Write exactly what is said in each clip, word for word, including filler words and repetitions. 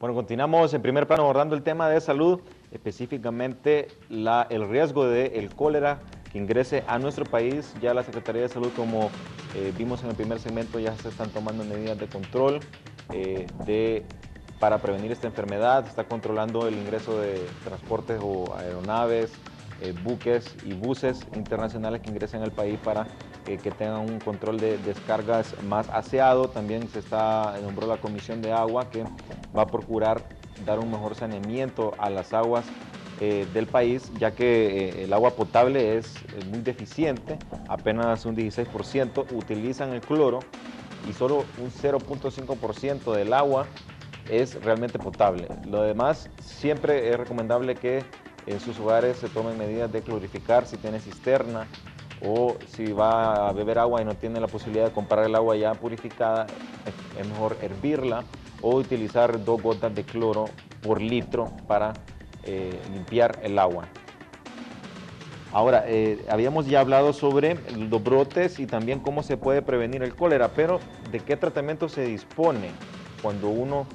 Bueno, continuamos en primer plano abordando el tema de salud, específicamente la, el riesgo del cólera que ingrese a nuestro país. Ya la Secretaría de Salud, como eh, vimos en el primer segmento, ya se están tomando medidas de control eh, de, para prevenir esta enfermedad. Se está controlando el ingreso de transportes o aeronaves, eh, buques y buses internacionales que ingresen al país para eh, que tengan un control de descargas más aseado. También se está nombró la Comisión de Agua que va a procurar dar un mejor saneamiento a las aguas eh, del país, ya que eh, el agua potable es eh, muy deficiente, apenas un dieciséis por ciento utilizan el cloro y solo un cero punto cinco por ciento del agua es realmente potable. Lo demás, siempre es recomendable que en sus hogares se tomen medidas de clorificar si tiene cisterna o si va a beber agua y no tiene la posibilidad de comprar el agua ya purificada, es mejor hervirla o utilizar dos gotas de cloro por litro para eh, limpiar el agua. Ahora, eh, habíamos ya hablado sobre los brotes y también cómo se puede prevenir el cólera, pero ¿de qué tratamiento se dispone cuando uno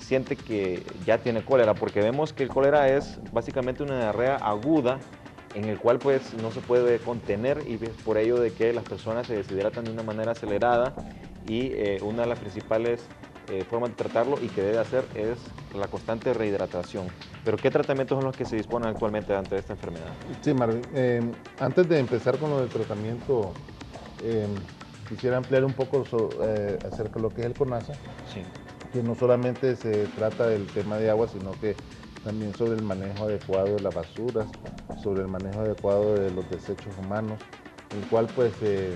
siente que ya tiene cólera? Porque vemos que el cólera es básicamente una diarrea aguda en el cual pues no se puede contener y es por ello de que las personas se deshidratan de una manera acelerada y eh, una de las principales Eh, forma de tratarlo y que debe hacer es la constante rehidratación. Pero ¿qué tratamientos son los que se disponen actualmente ante esta enfermedad? Sí, Marvin, eh, antes de empezar con lo del tratamiento, eh, quisiera ampliar un poco so, eh, acerca de lo que es el CONASA, sí, que no solamente se trata del tema de agua, sino que también sobre el manejo adecuado de las basuras, sobre el manejo adecuado de los desechos humanos, el cual pues eh,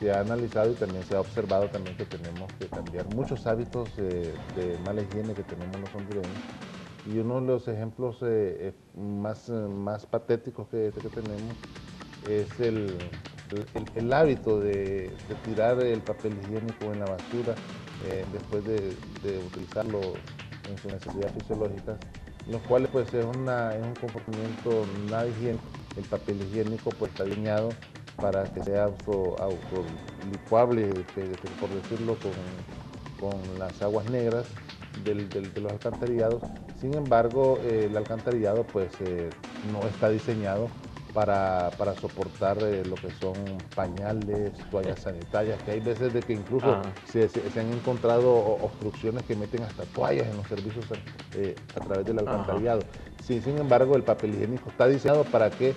se ha analizado y también se ha observado también que tenemos que cambiar muchos hábitos eh, de mala higiene que tenemos los hondureños. Y uno de los ejemplos eh, más, más patéticos que, que tenemos es el, el, el hábito de, de tirar el papel higiénico en la basura eh, después de, de utilizarlo en su necesidad fisiológica, los cuales pues es, una, es un comportamiento nada higiénico. El papel higiénico pues está diseñado para que sea autolicuable, auto por decirlo, con, con las aguas negras del, del, de los alcantarillados. Sin embargo, eh, el alcantarillado pues, eh, no está diseñado para, para soportar eh, lo que son pañales, toallas sanitarias, que hay veces de que incluso ah. se, se, se han encontrado obstrucciones que meten hasta toallas en los servicios eh, a través del alcantarillado. Sí, sin embargo, el papel higiénico está diseñado para que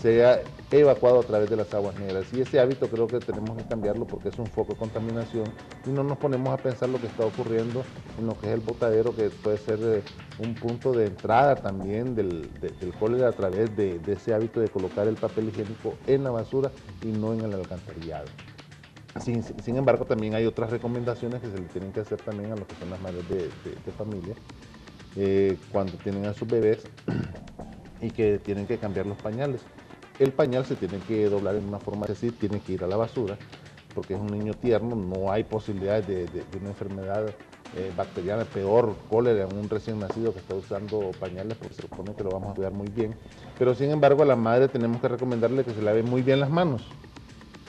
sea evacuado a través de las aguas negras, y ese hábito creo que tenemos que cambiarlo porque es un foco de contaminación y no nos ponemos a pensar lo que está ocurriendo en lo que es el botadero, que puede ser un punto de entrada también del, de, del cólera a través de, de ese hábito de colocar el papel higiénico en la basura y no en el alcantarillado. Sin, sin embargo, también hay otras recomendaciones que se le tienen que hacer también a lo que son las madres de, de, de familia eh, cuando tienen a sus bebés y que tienen que cambiar los pañales. El pañal se tiene que doblar en una forma así, tiene que ir a la basura, porque es un niño tierno, no hay posibilidades de, de, de una enfermedad eh, bacteriana, peor cólera en un recién nacido que está usando pañales, porque se supone que lo vamos a cuidar muy bien. Pero sin embargo, a la madre tenemos que recomendarle que se lave muy bien las manos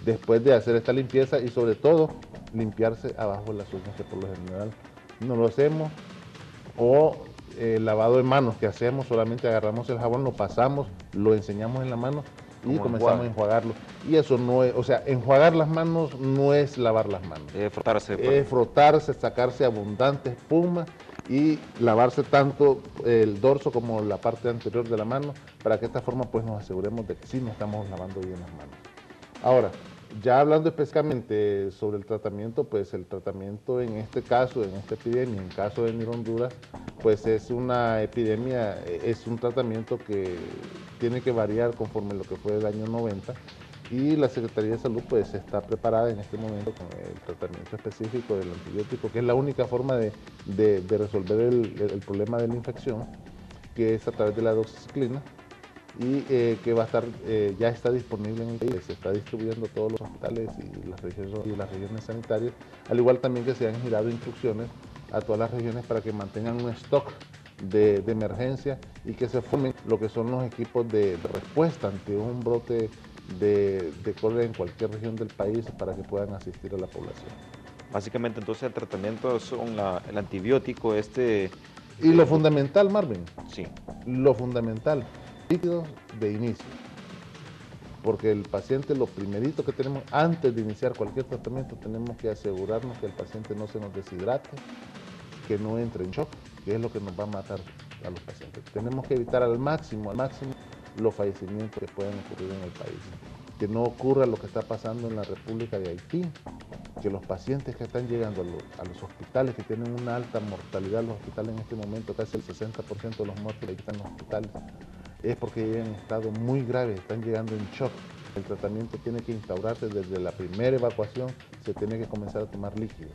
después de hacer esta limpieza y sobre todo limpiarse abajo de las uñas, que por lo general no lo hacemos, o eh, lavado de manos que hacemos, solamente agarramos el jabón, lo pasamos, lo enseñamos en la mano y como comenzamos enjuague. a enjuagarlo. Y eso no es, o sea, enjuagar las manos no es lavar las manos. Es frotarse. Pues. Es frotarse, sacarse abundante espuma y lavarse tanto el dorso como la parte anterior de la mano, para que de esta forma pues nos aseguremos de que sí nos estamos lavando bien las manos. Ahora, ya hablando específicamente sobre el tratamiento, pues el tratamiento en este caso, en esta epidemia, en el caso de Honduras, pues es una epidemia, es un tratamiento que tiene que variar conforme lo que fue el año noventa, y la Secretaría de Salud pues está preparada en este momento con el tratamiento específico del antibiótico, que es la única forma de, de, de resolver el, el problema de la infección, que es a través de la doxiciclina, y eh, que va a estar, eh, ya está disponible en el país, se está distribuyendo a todos los hospitales y las, regiones, y las regiones sanitarias, al igual también que se han girado instrucciones a todas las regiones para que mantengan un stock de, de emergencia y que se formen lo que son los equipos de, de respuesta ante un brote de, de cólera en cualquier región del país para que puedan asistir a la población. Básicamente entonces el tratamiento son la, el antibiótico, este Y lo fundamental, Marvin. Sí. Lo fundamental, líquidos de inicio. Porque el paciente, lo primerito que tenemos, antes de iniciar cualquier tratamiento, tenemos que asegurarnos que el paciente no se nos deshidrate, que no entre en shock, que es lo que nos va a matar a los pacientes. Tenemos que evitar al máximo, al máximo, los fallecimientos que pueden ocurrir en el país. Que no ocurra lo que está pasando en la República de Haití, que los pacientes que están llegando a los, a los hospitales, que tienen una alta mortalidad, los hospitales en este momento, casi el sesenta por ciento de los muertos que están en los hospitales, es porque llegan en estado muy grave, están llegando en shock. El tratamiento tiene que instaurarse desde la primera evacuación, se tiene que comenzar a tomar líquidos.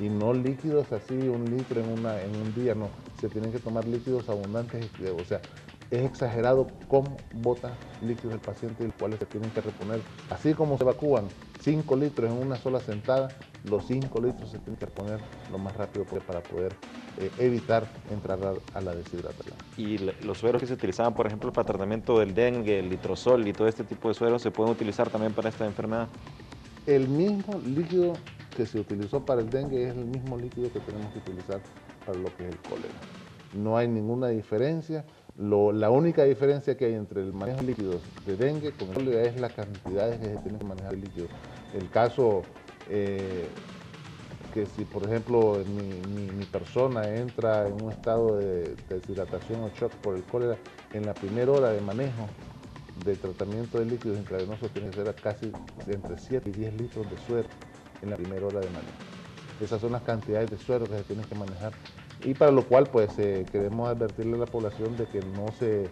Y no líquidos así, un litro en, una, en un día, no. Se tienen que tomar líquidos abundantes, o sea, es exagerado cómo bota líquidos el paciente, los cuales se tienen que reponer. Así como se evacúan cinco litros en una sola sentada, los cinco litros se tienen que reponer lo más rápido para poder eh, evitar entrar a, a la deshidratación. ¿Y los sueros que se utilizaban, por ejemplo, para tratamiento del dengue, el litrozol y todo este tipo de sueros, se pueden utilizar también para esta enfermedad? El mismo líquido que se utilizó para el dengue es el mismo líquido que tenemos que utilizar para lo que es el cólera. No hay ninguna diferencia. Lo, la única diferencia que hay entre el manejo de líquidos de dengue con el cólera es las cantidades que se tienen que manejar de líquidos. El caso eh, que si, por ejemplo, mi, mi, mi persona entra en un estado de, de deshidratación o shock por el cólera, en la primera hora de manejo de tratamiento de líquidos intravenosos tiene que ser casi entre siete y diez litros de suero en la primera hora de manejo. Esas son las cantidades de suero que se tienen que manejar. Y para lo cual, pues, eh, queremos advertirle a la población de que no se,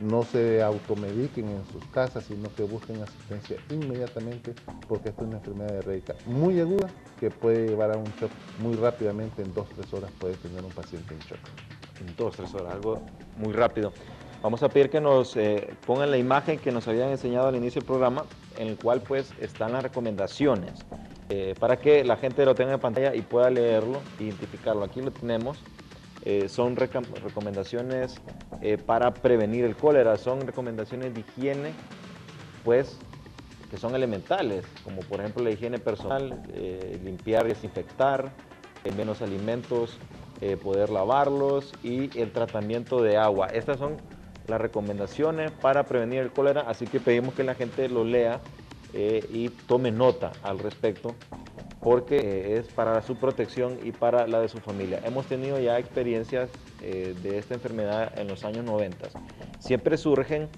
no se automediquen en sus casas, sino que busquen asistencia inmediatamente, porque esta es una enfermedad diarreica muy aguda que puede llevar a un shock muy rápidamente. En dos, tres horas puede tener un paciente en shock. En dos, tres horas, algo muy rápido. Vamos a pedir que nos eh, pongan la imagen que nos habían enseñado al inicio del programa, en el cual, pues, están las recomendaciones. Eh, para que la gente lo tenga en pantalla y pueda leerlo, identificarlo. Aquí lo tenemos. Eh, son recomendaciones eh, para prevenir el cólera, son recomendaciones de higiene, pues, que son elementales, como por ejemplo la higiene personal, eh, limpiar y desinfectar, eh, menos alimentos, eh, poder lavarlos y el tratamiento de agua. Estas son las recomendaciones para prevenir el cólera, así que pedimos que la gente lo lea Eh, y tome nota al respecto, porque eh, es para su protección y para la de su familia. Hemos tenido ya experiencias eh, de esta enfermedad en los años noventa. Siempre surgen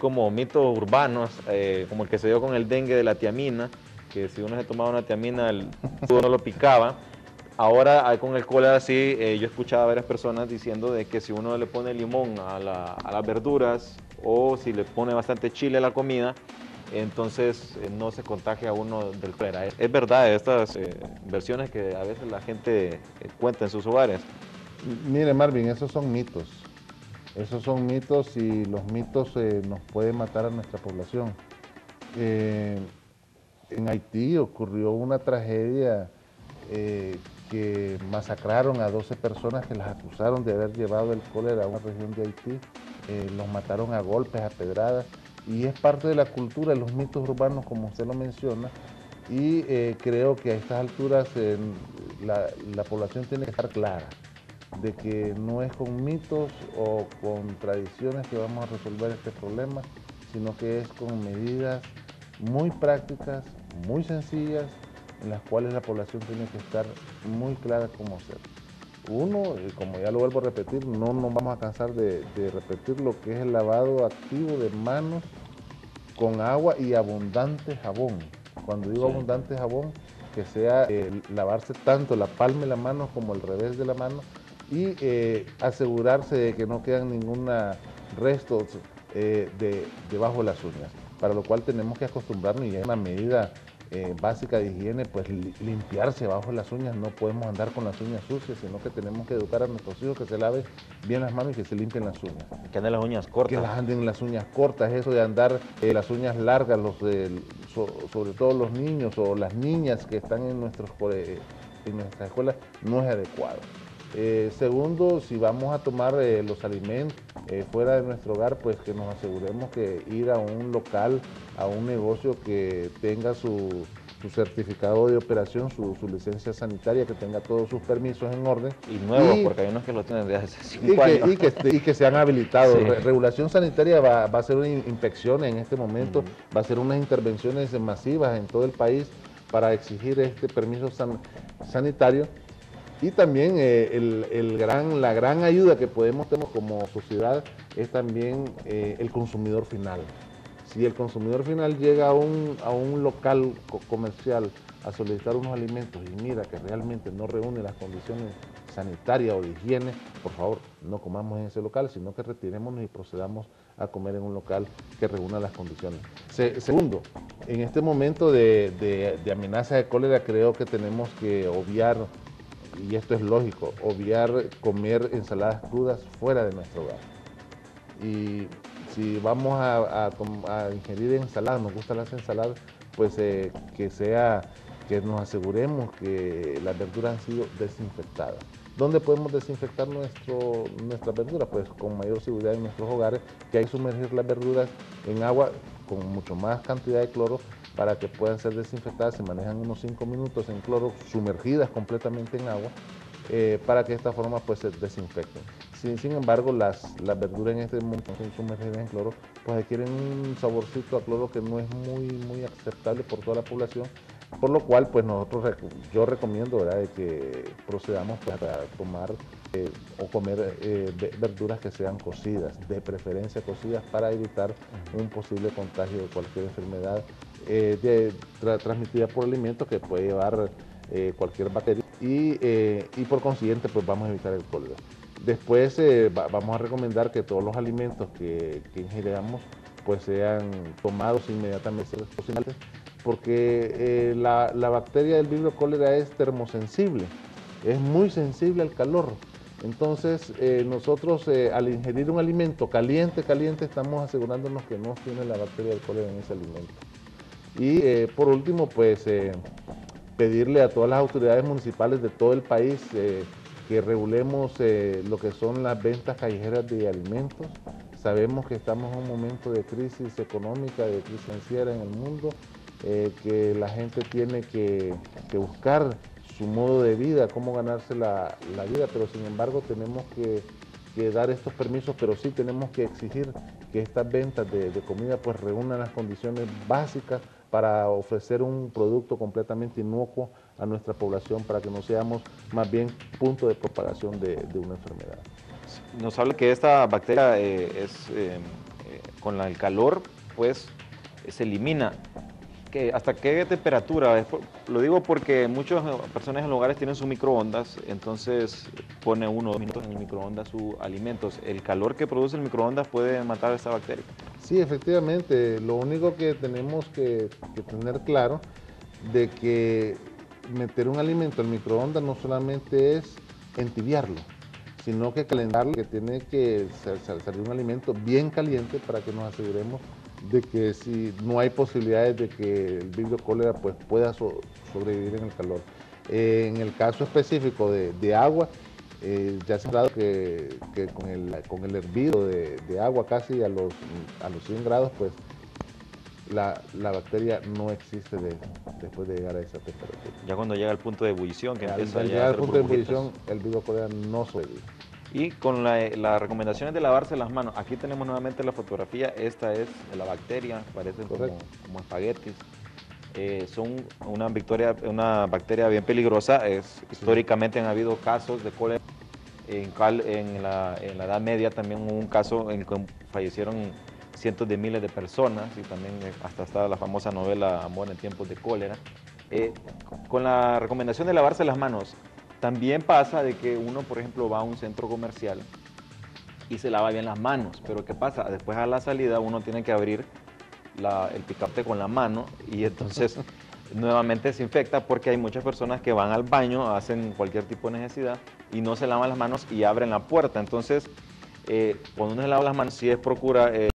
como mitos urbanos, eh, como el que se dio con el dengue de la tiamina, que si uno se tomaba una tiamina, el tubo no lo picaba. Ahora con el cólera sí, eh, yo he escuchado a varias personas diciendo de que si uno le pone limón a, la, a las verduras, o si le pone bastante chile a la comida, entonces eh, no se contagia uno del cólera. Es, es verdad estas eh, versiones que a veces la gente eh, cuenta en sus hogares. Mire, Marvin, esos son mitos. Esos son mitos y los mitos eh, nos pueden matar a nuestra población. Eh, en Haití ocurrió una tragedia eh, que masacraron a doce personas que las acusaron de haber llevado el cólera a una región de Haití. Eh, los mataron a golpes, a pedradas. Y es parte de la cultura, de los mitos urbanos, como usted lo menciona, y eh, creo que a estas alturas eh, la, la población tiene que estar clara de que no es con mitos o con tradiciones que vamos a resolver este problema, sino que es con medidas muy prácticas, muy sencillas, en las cuales la población tiene que estar muy clara cómo hacerlo. Uno, y como ya lo vuelvo a repetir, no nos vamos a cansar de, de repetir lo que es el lavado activo de manos con agua y abundante jabón. Cuando digo sí, abundante jabón, que sea eh, lavarse tanto la palma de la mano como el revés de la mano y eh, asegurarse de que no quedan ningún resto eh, de, debajo de las uñas. Para lo cual tenemos que acostumbrarnos y es una medida Eh, básica de higiene, pues li limpiarse bajo las uñas. No podemos andar con las uñas sucias, sino que tenemos que educar a nuestros hijos que se laven bien las manos y que se limpien las uñas. Que anden las uñas cortas. Que las anden las uñas cortas, eso de andar eh, las uñas largas, los, eh, so sobre todo los niños o las niñas que están en, nuestros, eh, en nuestras escuelas, no es adecuado. Eh, segundo, si vamos a tomar eh, los alimentos eh, fuera de nuestro hogar, pues que nos aseguremos que ir a un local, a un negocio que tenga su, su certificado de operación, su, su licencia sanitaria, que tenga todos sus permisos en orden. Y nuevos, y, porque hay unos que lo tienen desde hace cinco y que, años. Y que, y que se han habilitado. Sí. Regulación sanitaria va, va a hacer una inspección en este momento, uh-huh. va a hacer unas intervenciones masivas en todo el país para exigir este permiso san, sanitario. Y también eh, el, el gran, la gran ayuda que podemos tener como sociedad es también eh, el consumidor final. Si el consumidor final llega a un, a un local co comercial a solicitar unos alimentos y mira que realmente no reúne las condiciones sanitarias o de higiene, por favor, no comamos en ese local, sino que retirémonos y procedamos a comer en un local que reúna las condiciones. Se, segundo, en este momento de, de, de amenaza de cólera, creo que tenemos que obviar, y esto es lógico, obviar comer ensaladas crudas fuera de nuestro hogar. Y si vamos a, a, a ingerir ensaladas, nos gustan las ensaladas, pues eh, que sea, que nos aseguremos que las verduras han sido desinfectadas. ¿Dónde podemos desinfectar nuestro, nuestras verduras? Pues con mayor seguridad en nuestros hogares, que hay que sumergir las verduras en agua con mucho más cantidad de cloro para que puedan ser desinfectadas. Se manejan unos cinco minutos en cloro, sumergidas completamente en agua, eh, para que de esta forma pues se desinfecten. Sin, sin embargo, las, las verduras en este momento son sumergidas en cloro, pues adquieren un saborcito a cloro que no es muy, muy aceptable por toda la población, por lo cual pues nosotros, yo recomiendo, ¿verdad?, de que procedamos pues, a tomar eh, o comer eh, verduras que sean cocidas, de preferencia cocidas, para evitar un posible contagio de cualquier enfermedad eh, de, tra, transmitida por alimentos que puede llevar eh, cualquier bacteria y, eh, y por consiguiente pues vamos a evitar el cólera. Después eh, va, vamos a recomendar que todos los alimentos que, que ingiramos pues sean tomados inmediatamente, porque eh, la, la bacteria del vibrio cólera es termosensible, es muy sensible al calor. Entonces eh, nosotros eh, al ingerir un alimento caliente, caliente, estamos asegurándonos que no tiene la bacteria del cólera en ese alimento. Y eh, por último, pues eh, pedirle a todas las autoridades municipales de todo el país eh, que regulemos eh, lo que son las ventas callejeras de alimentos. Sabemos que estamos en un momento de crisis económica, de crisis financiera en el mundo, eh, que la gente tiene que, que buscar su modo de vida, cómo ganarse la, la vida, pero sin embargo tenemos que, que dar estos permisos, pero sí tenemos que exigir que estas ventas de, de comida pues reúnan las condiciones básicas para ofrecer un producto completamente inocuo a nuestra población, para que no seamos más bien punto de propagación de, de una enfermedad. Nos habla que esta bacteria eh, es, eh, eh, con el calor pues se elimina. ¿Qué, ¿Hasta qué temperatura? Lo digo porque muchas personas en los hogares tienen sus microondas, entonces pone uno o dos minutos en el microondas sus alimentos. ¿El calor que produce el microondas puede matar a esta bacteria? Sí, efectivamente. Lo único que tenemos que, que tener claro de que meter un alimento al microondas no solamente es entibiarlo, sino que calentarlo, que tiene que salir un alimento bien caliente para que nos aseguremos de que si no hay posibilidades de que el vibrio cólera pues, pueda so sobrevivir en el calor. Eh, en el caso específico de, de agua, eh, ya se ha dado que, que con, el, con el hervido de, de agua casi a los, a los cien grados, pues la, la bacteria no existe de, después de llegar a esa temperatura. Ya cuando llega al punto de ebullición, que al, empieza al llegar al punto de ebullición, el vibrio cólera no sobrevive. Y con las la recomendaciones de lavarse las manos, aquí tenemos nuevamente la fotografía, esta es la bacteria, parece como, como espaguetis. Eh, son una, victoria, una bacteria bien peligrosa, es, sí. Históricamente han habido casos de cólera, en, en, la, en la Edad Media también hubo un caso en que fallecieron cientos de miles de personas, y también hasta está la famosa novela Amor en tiempos de cólera. Eh, con la recomendación de lavarse las manos, también pasa de que uno, por ejemplo, va a un centro comercial y se lava bien las manos, pero ¿qué pasa? Después a la salida uno tiene que abrir la, el picaporte con la mano y entonces nuevamente se infecta, porque hay muchas personas que van al baño, hacen cualquier tipo de necesidad y no se lavan las manos y abren la puerta. Entonces, eh, cuando uno se lava las manos, sí es procura... Eh,